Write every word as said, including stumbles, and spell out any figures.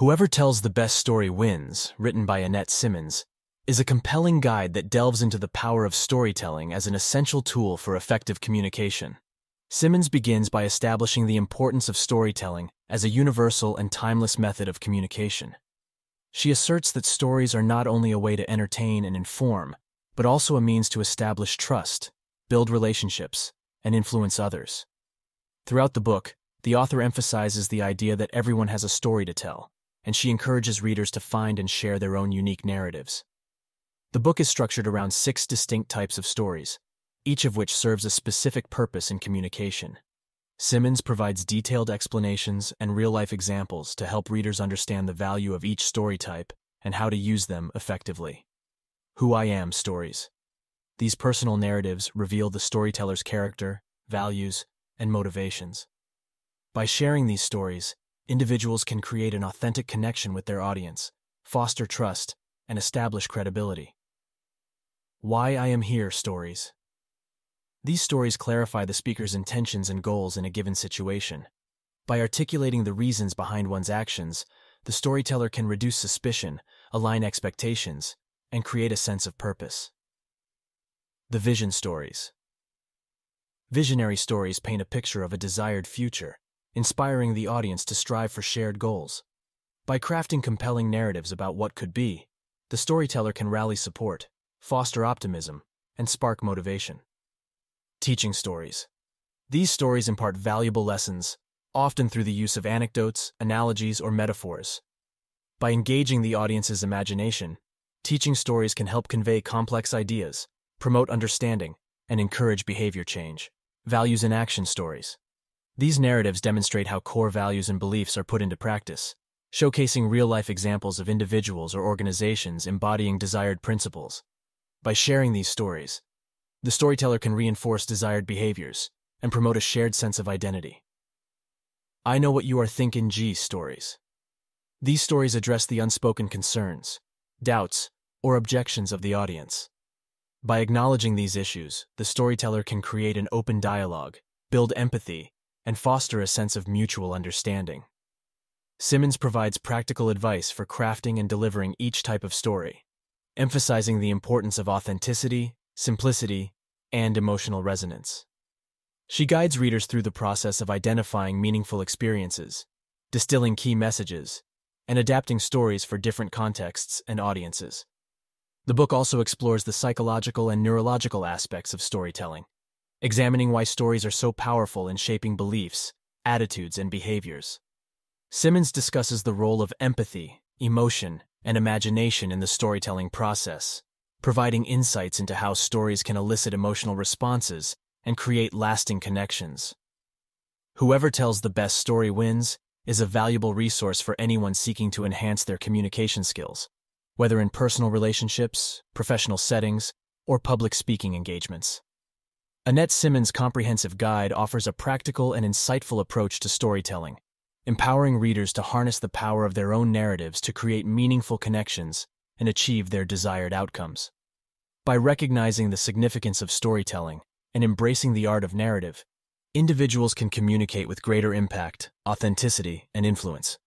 Whoever Tells the Best Story Wins, written by Annette Simmons, is a compelling guide that delves into the power of storytelling as an essential tool for effective communication. Simmons begins by establishing the importance of storytelling as a universal and timeless method of communication. She asserts that stories are not only a way to entertain and inform, but also a means to establish trust, build relationships, and influence others. Throughout the book, the author emphasizes the idea that everyone has a story to tell, and she encourages readers to find and share their own unique narratives. The book is structured around six distinct types of stories, each of which serves a specific purpose in communication. Simmons provides detailed explanations and real-life examples to help readers understand the value of each story type and how to use them effectively. Who I Am stories. These personal narratives reveal the storyteller's character, values, and motivations. By sharing these stories, individuals can create an authentic connection with their audience, foster trust, and establish credibility. Why I Am Here stories. These stories clarify the speaker's intentions and goals in a given situation. By articulating the reasons behind one's actions, the storyteller can reduce suspicion, align expectations, and create a sense of purpose. The Vision stories. Visionary stories paint a picture of a desired future, inspiring the audience to strive for shared goals. By crafting compelling narratives about what could be, the storyteller can rally support, foster optimism, and spark motivation. Teaching stories. These stories impart valuable lessons, often through the use of anecdotes, analogies, or metaphors. By engaging the audience's imagination, teaching stories can help convey complex ideas, promote understanding, and encourage behavior change. Values in action stories. These narratives demonstrate how core values and beliefs are put into practice, showcasing real-life examples of individuals or organizations embodying desired principles. By sharing these stories, the storyteller can reinforce desired behaviors and promote a shared sense of identity. I Know What You Are Thinking G stories. These stories address the unspoken concerns, doubts, or objections of the audience. By acknowledging these issues, the storyteller can create an open dialogue, build empathy, and foster a sense of mutual understanding. Simmons provides practical advice for crafting and delivering each type of story, emphasizing the importance of authenticity, simplicity, and emotional resonance. She guides readers through the process of identifying meaningful experiences, distilling key messages, and adapting stories for different contexts and audiences. The book also explores the psychological and neurological aspects of storytelling, examining why stories are so powerful in shaping beliefs, attitudes, and behaviors. Simmons discusses the role of empathy, emotion, and imagination in the storytelling process, providing insights into how stories can elicit emotional responses and create lasting connections. Whoever Tells the Best Story Wins is a valuable resource for anyone seeking to enhance their communication skills, whether in personal relationships, professional settings, or public speaking engagements. Annette Simmons' comprehensive guide offers a practical and insightful approach to storytelling, empowering readers to harness the power of their own narratives to create meaningful connections and achieve their desired outcomes. By recognizing the significance of storytelling and embracing the art of narrative, individuals can communicate with greater impact, authenticity, and influence.